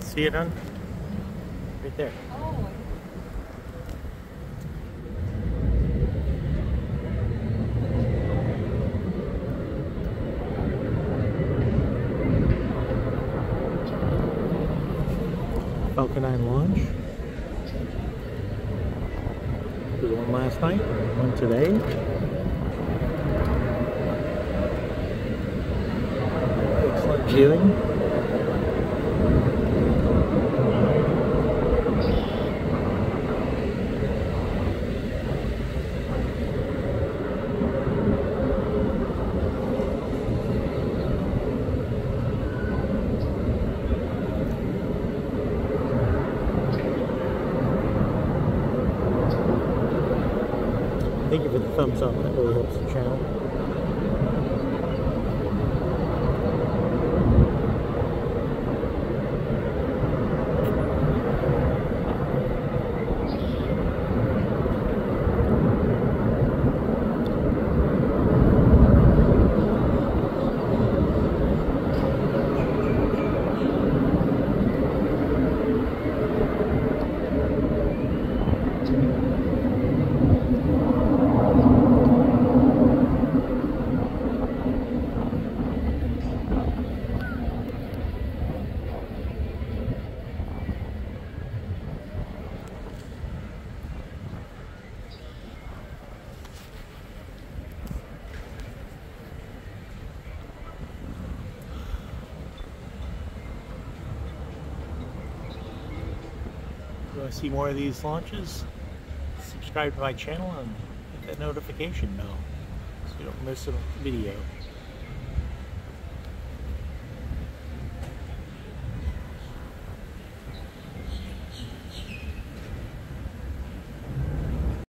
See it on? Right there. Oh. Falcon 9 launch. Did one last night, one today. Excellent viewing. Thank you for the thumbs up, that really helps the channel. If you want to see more of these launches, subscribe to my channel and hit that notification bell so you don't miss a video.